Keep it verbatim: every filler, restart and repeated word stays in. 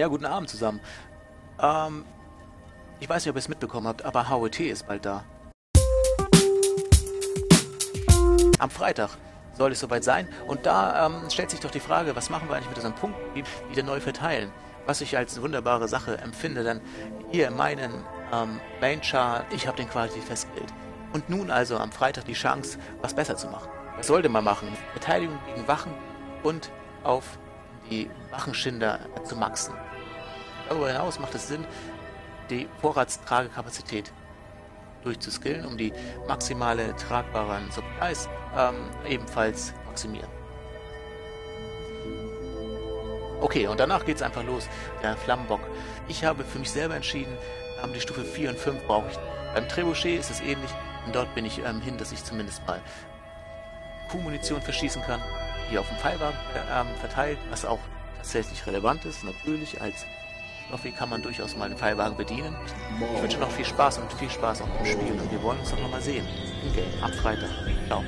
Ja, guten Abend zusammen. Ähm, ich weiß nicht, ob ihr es mitbekommen habt, aber H O T ist bald da. Am Freitag soll es soweit sein. Und da ähm, stellt sich doch die Frage, was machen wir eigentlich mit unseren Punkten, die wieder neu verteilen? Was ich als wunderbare Sache empfinde, denn hier in meinem ähm, Main-Chart, ich habe den quasi festgelegt. Und nun also am Freitag die Chance, was besser zu machen. Was sollte man machen? Beteiligung gegen Wachen und auf die Wachenschinder zu maxen. Darüber hinaus macht es Sinn, die Vorratstragekapazität durchzuskillen, um die maximale tragbaren Supplies ähm, ebenfalls maximieren. Okay, und danach geht es einfach los, der Flammenbock. Ich habe für mich selber entschieden, ähm, die Stufe vier und fünf brauche ich. Beim Trebuchet ist es ähnlich, und dort bin ich ähm, hin, dass ich zumindest mal Q-Munition verschießen kann. Hier auf dem Pfeilwagen äh, verteilt, was auch tatsächlich relevant ist. Natürlich, als Schloffi kann man durchaus mal den Pfeilwagen bedienen. Ich wünsche noch viel Spaß und viel Spaß auch beim Spielen. Und wir wollen uns doch nochmal sehen. Okay, am Freitag. Ciao.